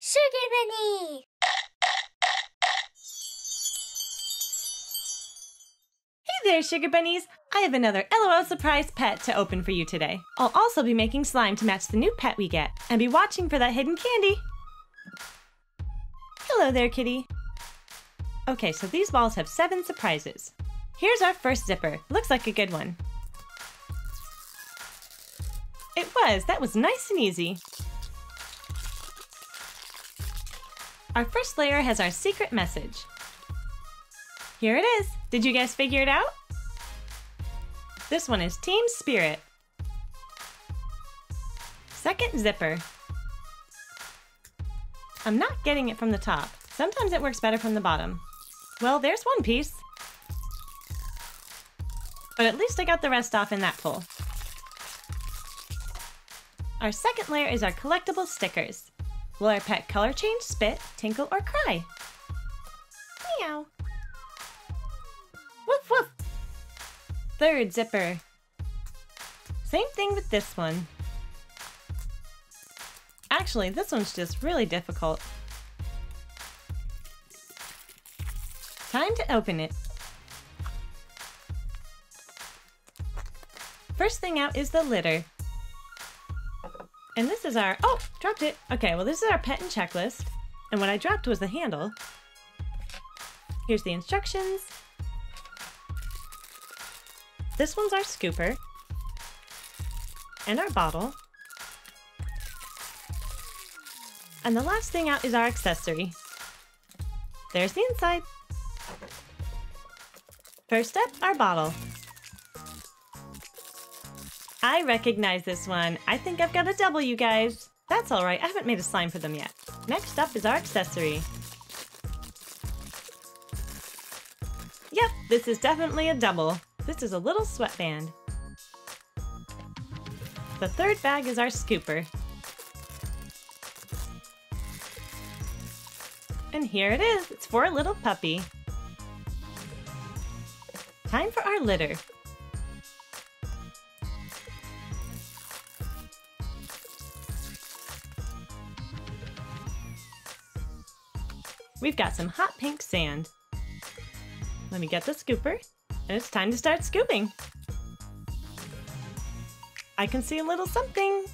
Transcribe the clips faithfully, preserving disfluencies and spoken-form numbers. Sugar Bunny! Hey there, Sugar Bunnies! I have another LOL Surprise pet to open for you today. I'll also be making slime to match the new pet we get, and be watching for that hidden candy! Hello there, kitty! Okay, so these balls have seven surprises. Here's our first zipper. Looks like a good one. It was! That was nice and easy! Our first layer has our secret message. Here it is! Did you guys figure it out? This one is Team Spirit. Second zipper. I'm not getting it from the top. Sometimes it works better from the bottom. Well, there's one piece. But at least I got the rest off in that pull. Our second layer is our collectible stickers. Will our pet color change, spit, tinkle, or cry? Meow. Woof woof. Third zipper. Same thing with this one. Actually, this one's just really difficult. Time to open it. First thing out is the litter. And this is our... Oh! Dropped it! Okay, well this is our pet and checklist. And what I dropped was the handle. Here's the instructions. This one's our scooper. And our bottle. And the last thing out is our accessory. There's the inside. First up, our bottle. I recognize this one. I think I've got a double, you guys. That's all right. I haven't made a slime for them yet. Next up is our accessory. Yep, this is definitely a double. This is a little sweatband. The third bag is our scooper. And here it is. It's for a little puppy. Time for our litter. We've got some hot pink sand. Let me get the scooper, and it's time to start scooping. I can see a little something.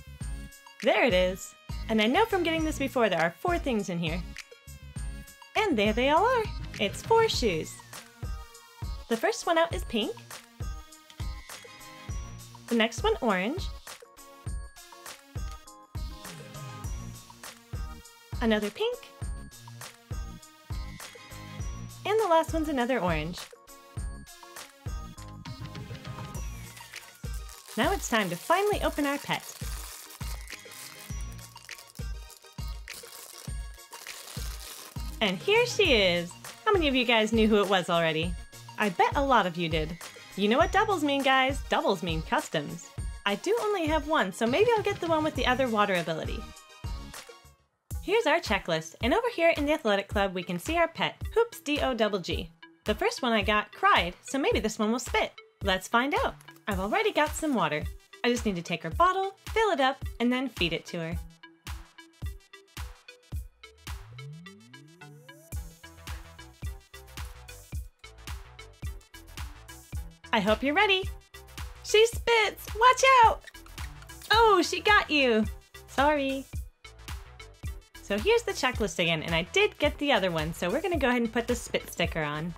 There it is. And I know from getting this before there are four things in here. And there they all are. It's four shoes. The first one out is pink. The next one orange. Another pink. And the last one's another orange. Now it's time to finally open our pet. And here she is! How many of you guys knew who it was already? I bet a lot of you did. You know what doubles mean, guys? Doubles mean customs. I do only have one, so maybe I'll get the one with the other water ability. Here's our checklist, and over here in the athletic club we can see our pet, Hoops D O double G. The first one I got cried, so maybe this one will spit. Let's find out. I've already got some water. I just need to take her bottle, fill it up, and then feed it to her. I hope you're ready. She spits! Watch out! Oh, she got you! Sorry. So here's the checklist again, and I did get the other one, so we're going to go ahead and put the spit sticker on.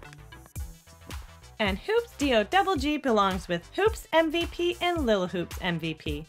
And Hoops D O double G belongs with Hoops M V P and Lil Hoops M V P.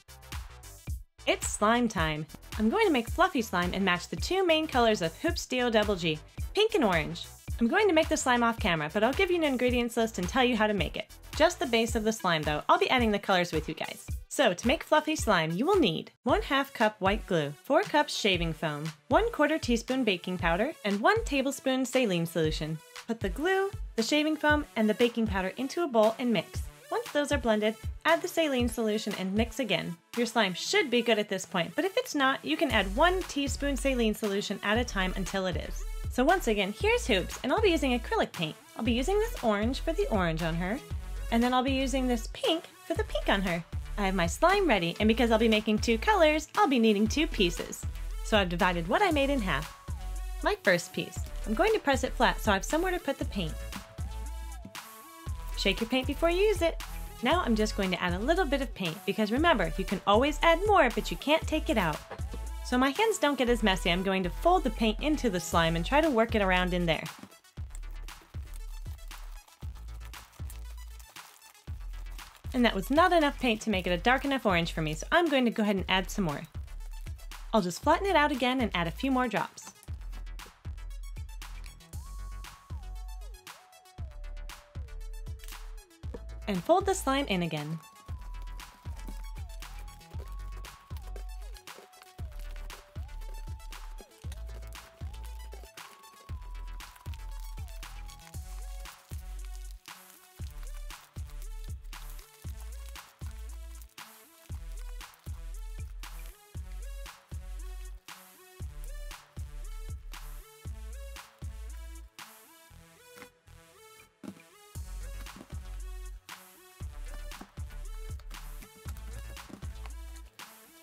It's slime time. I'm going to make fluffy slime and match the two main colors of Hoops D O double G, pink and orange. I'm going to make the slime off camera, but I'll give you an ingredients list and tell you how to make it. Just the base of the slime though, I'll be adding the colors with you guys. So to make fluffy slime, you will need one half cup white glue, four cups shaving foam, one quarter teaspoon baking powder, and one tablespoon saline solution. Put the glue, the shaving foam, and the baking powder into a bowl and mix. Once those are blended, add the saline solution and mix again. Your slime should be good at this point, but if it's not, you can add one teaspoon saline solution at a time until it is. So once again, here's Hoops, and I'll be using acrylic paint. I'll be using this orange for the orange on her, and then I'll be using this pink for the pink on her. I have my slime ready, and because I'll be making two colors, I'll be needing two pieces. So I've divided what I made in half. My first piece, I'm going to press it flat so I have somewhere to put the paint. Shake your paint before you use it. Now I'm just going to add a little bit of paint because remember, you can always add more, but you can't take it out. So my hands don't get as messy, I'm going to fold the paint into the slime and try to work it around in there. And that was not enough paint to make it a dark enough orange for me, so I'm going to go ahead and add some more. I'll just flatten it out again and add a few more drops. And fold the slime in again.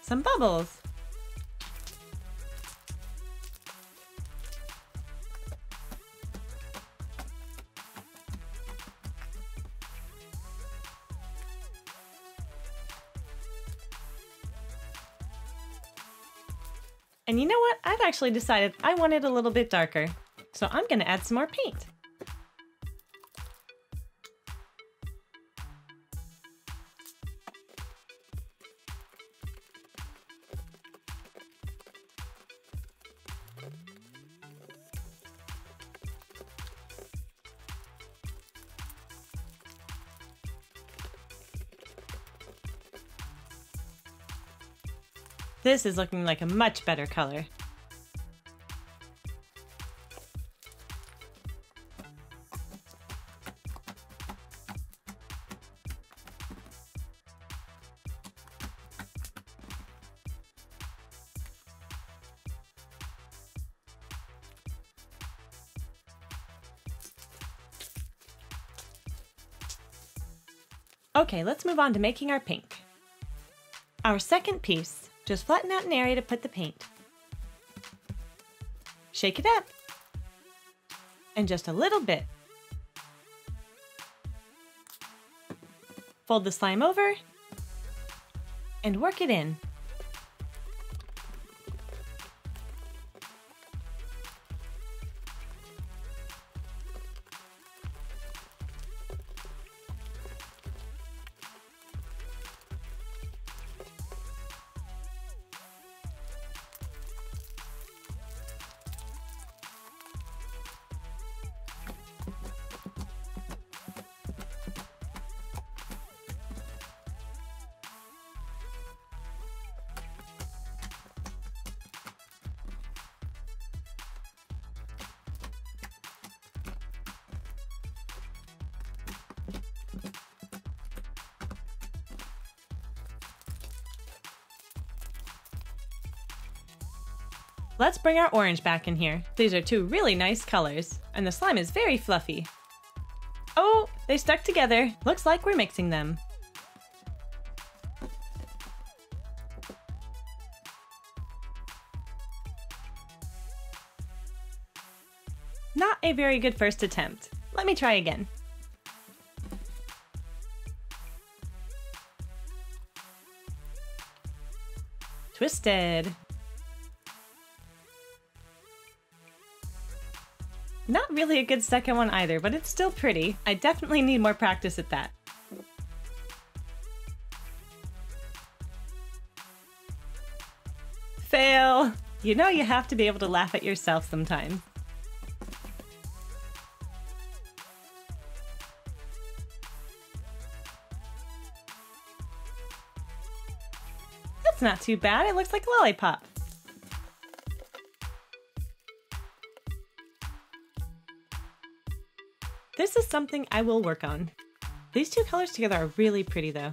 Some bubbles. And you know what? I've actually decided I want it a little bit darker, so I'm going to add some more paint. This is looking like a much better color. Okay, let's move on to making our pink. Our second piece. Just flatten out an area to put the paint. Shake it up. And just a little bit. Fold the slime over and work it in. Let's bring our orange back in here. These are two really nice colors, and the slime is very fluffy. Oh, they stuck together. Looks like we're mixing them. Not a very good first attempt. Let me try again. Twisted. Not really a good second one either, but it's still pretty. I definitely need more practice at that. Fail! You know you have to be able to laugh at yourself sometimes. That's not too bad, it looks like a lollipop. This is something I will work on. These two colors together are really pretty though.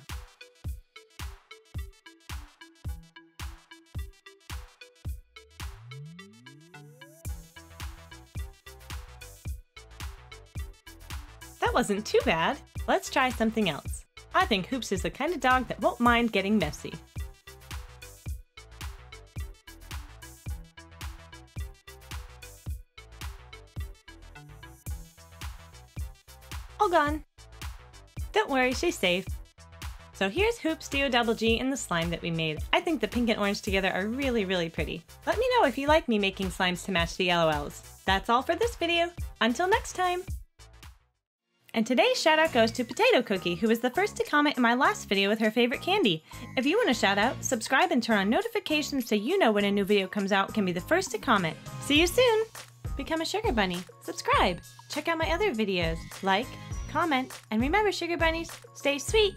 That wasn't too bad. Let's try something else. I think Hoops is the kind of dog that won't mind getting messy. all gone. Don't worry, she's safe. So here's Hoops D O double G and the slime that we made. I think the pink and orange together are really, really pretty. Let me know if you like me making slimes to match the L O Ls. That's all for this video. Until next time! And today's shout out goes to Potato Cookie, who was the first to comment in my last video with her favorite candy. If you want a shout out, subscribe and turn on notifications so you know when a new video comes out and can be the first to comment. See you soon! Become a sugar bunny, subscribe, check out my other videos, like, comment, and remember sugar bunnies, stay sweet!